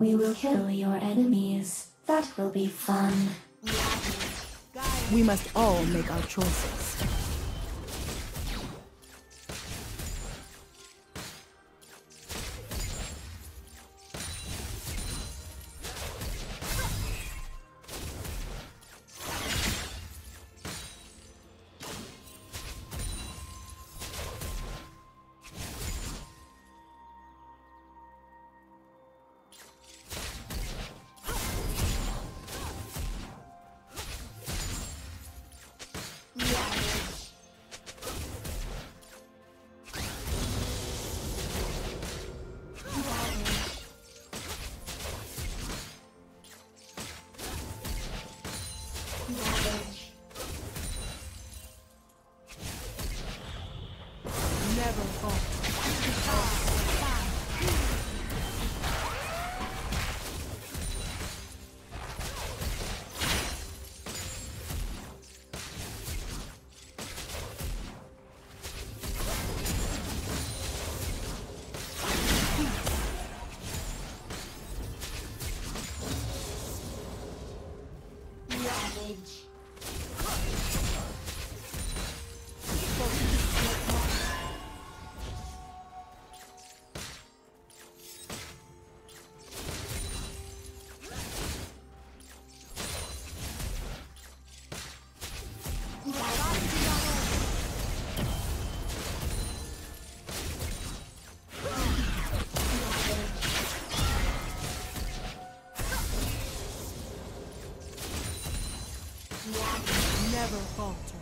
We will kill your enemies. That will be fun. We must all make our choices. Never falter.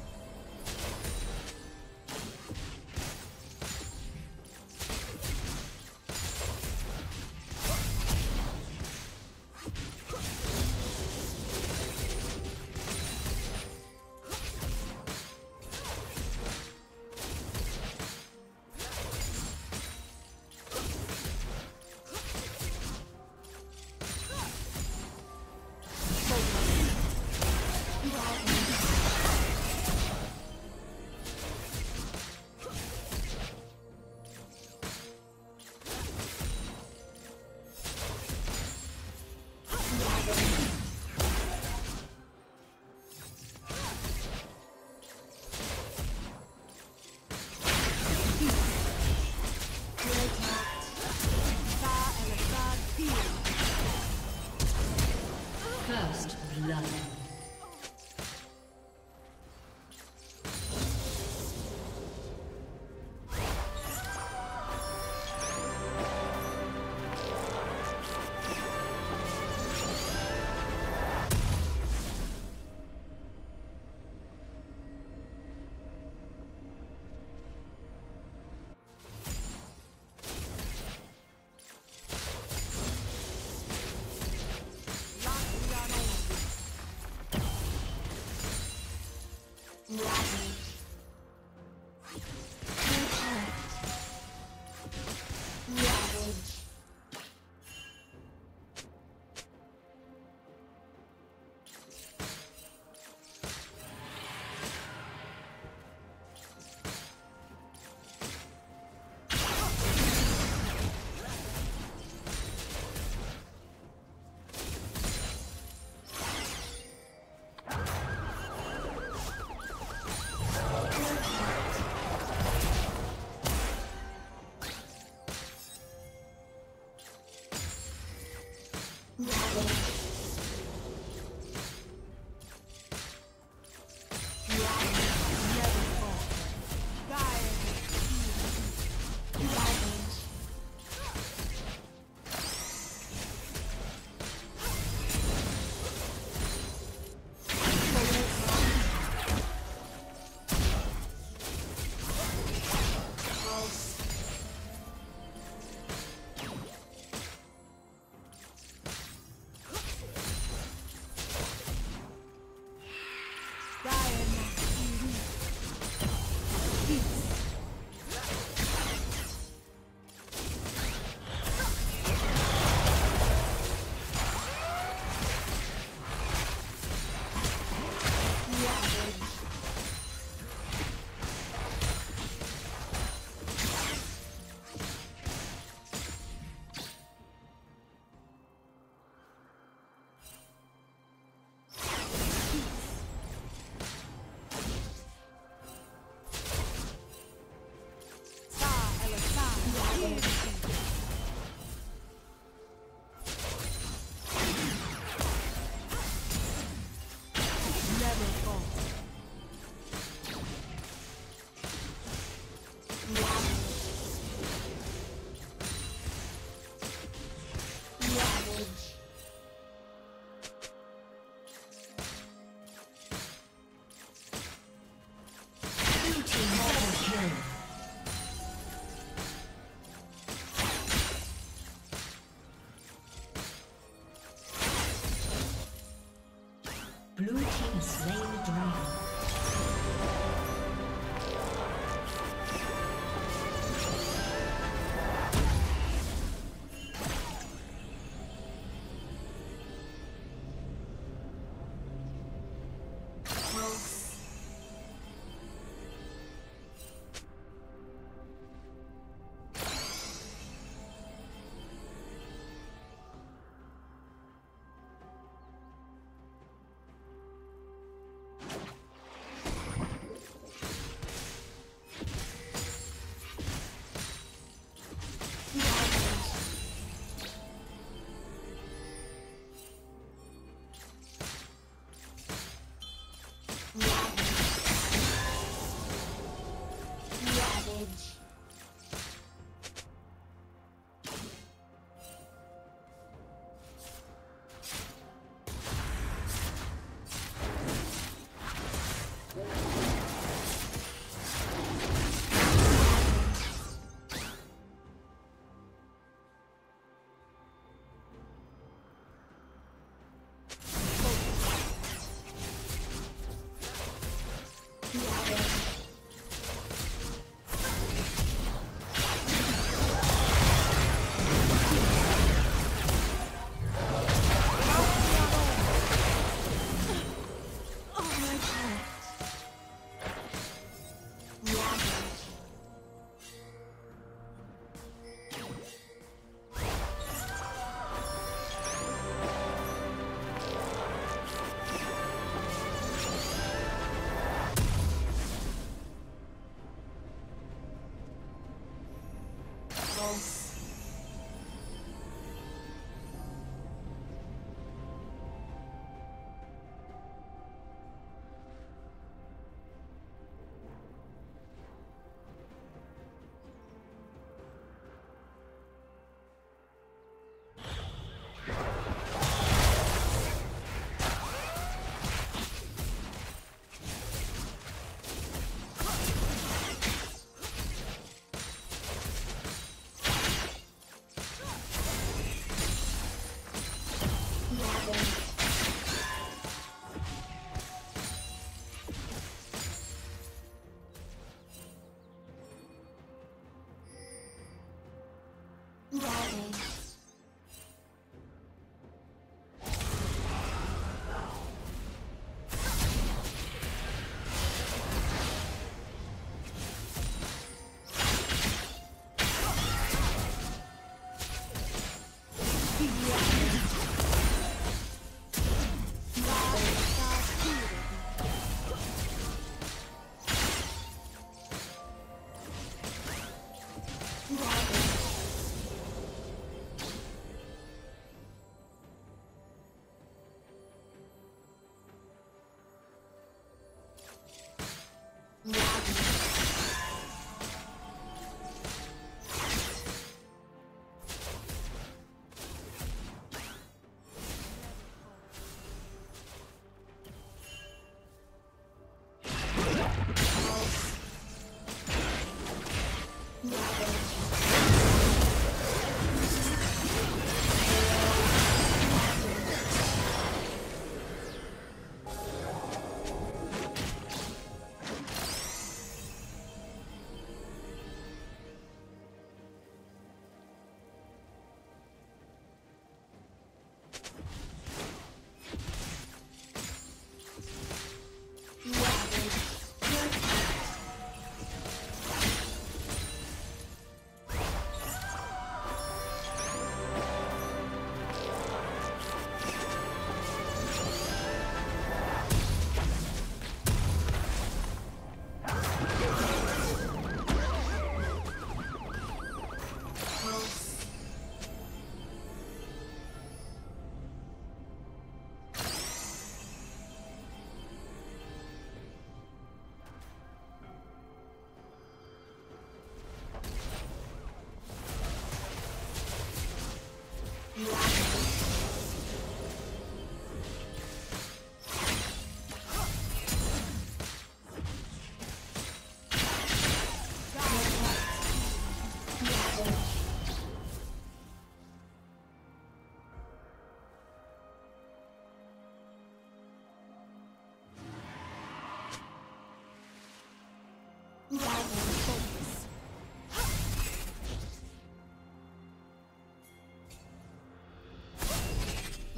Blue team has slain the dragon.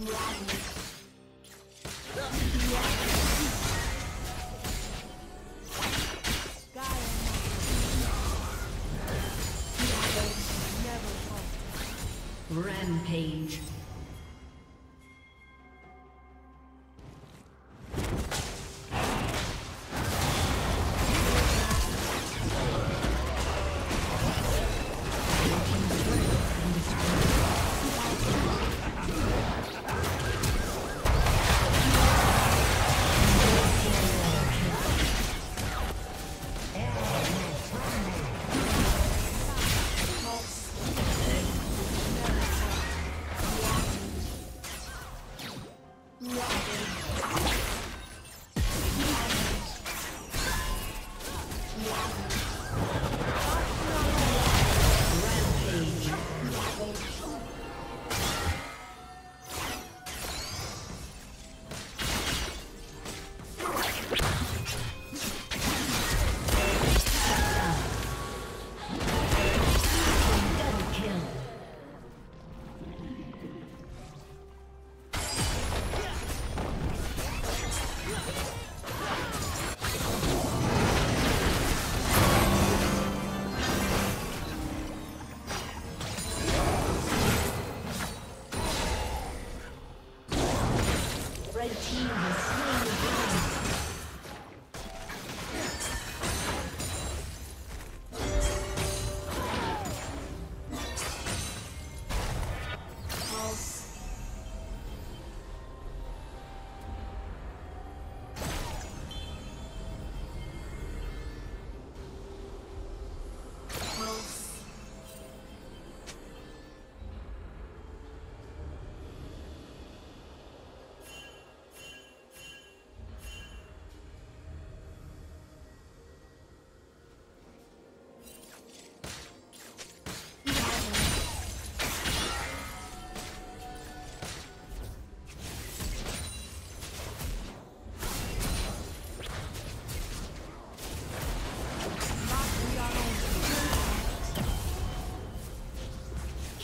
Rampage.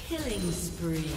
Killing spree.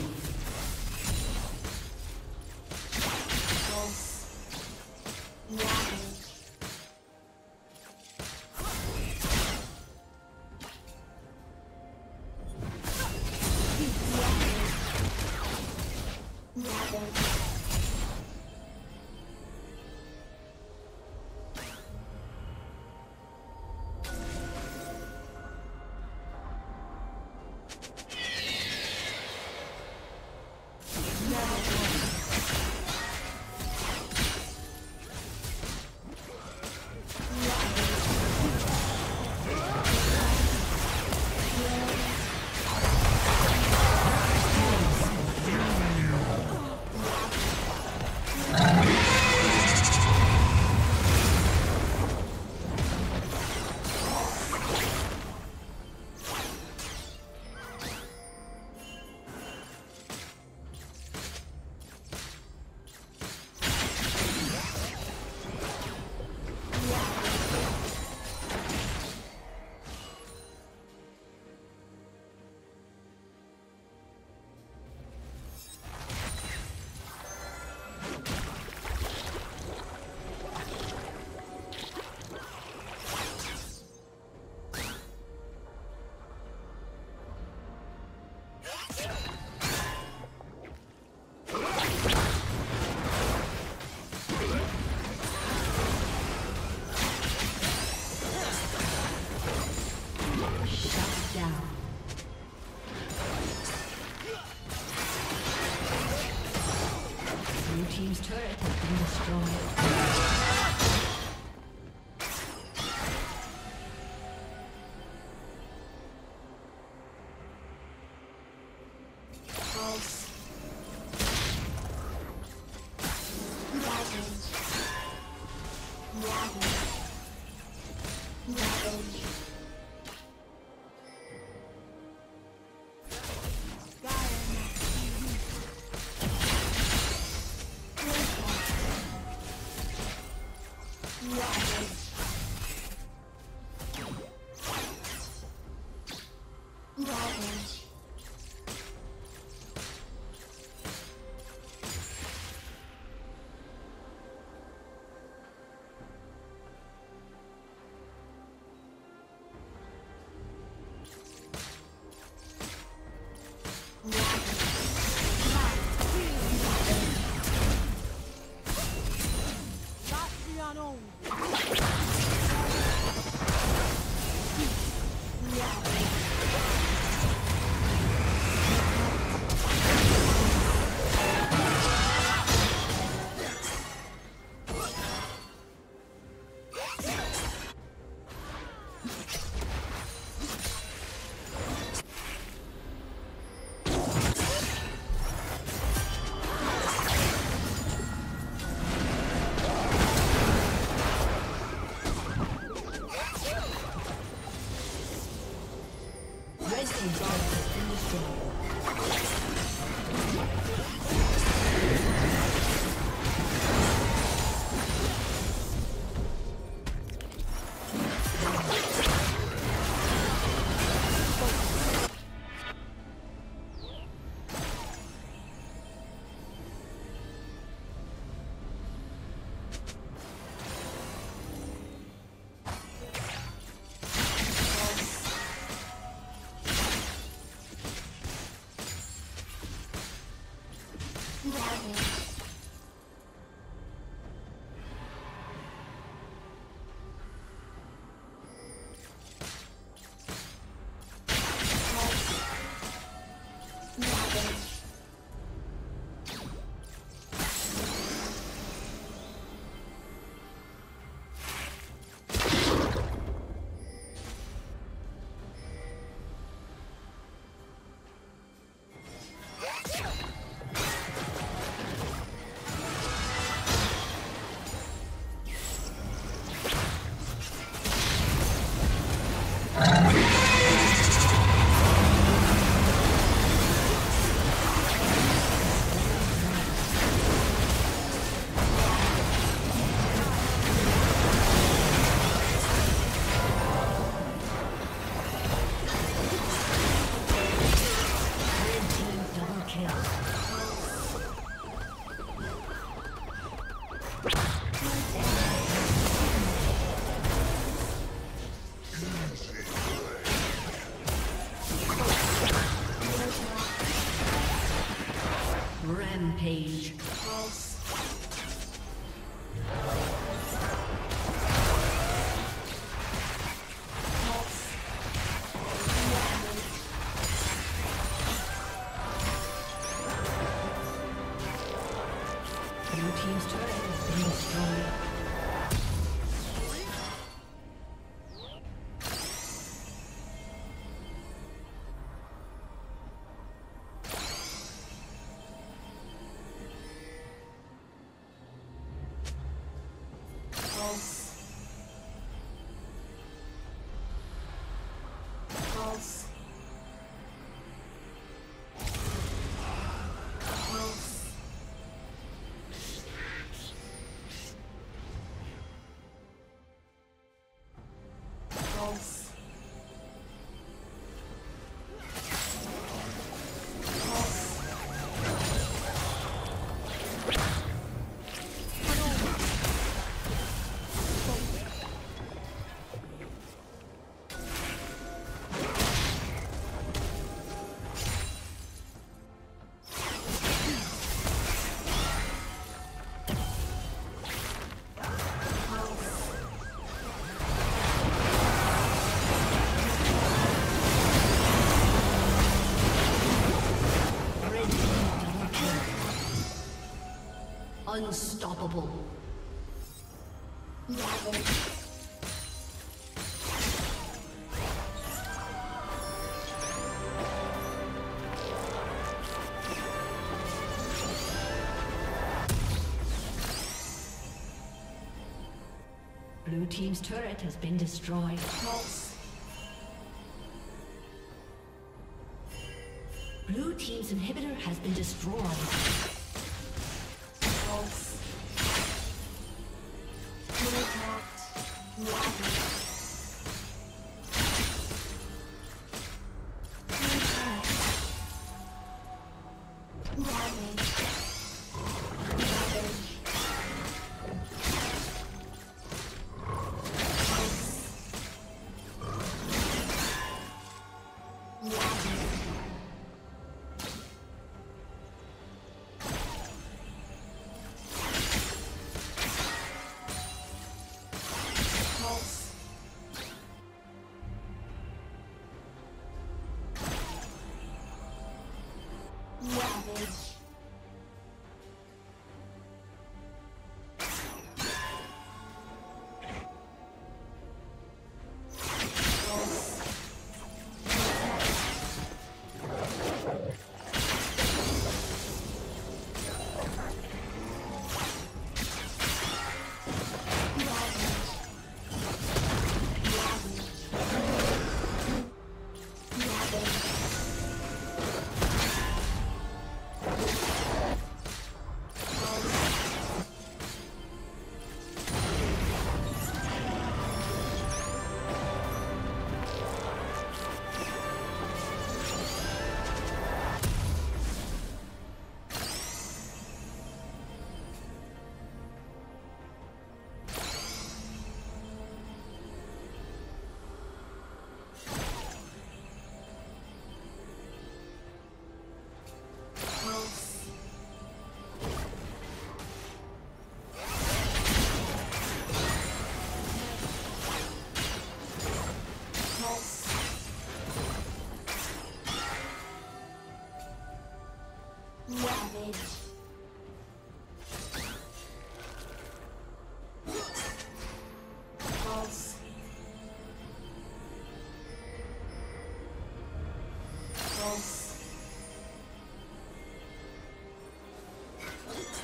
Rampage. Unstoppable. Blue team's turret has been destroyed. Blue team's inhibitor has been destroyed.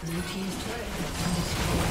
Blue team's turret has been destroyed.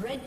Red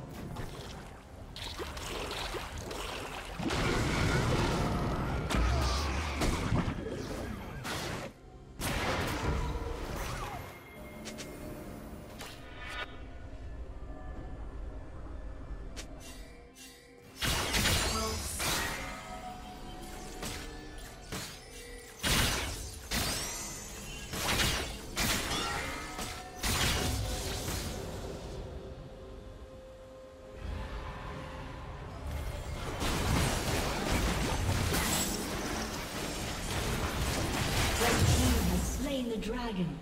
Dragon.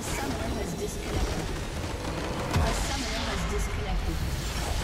A summoner has disconnected.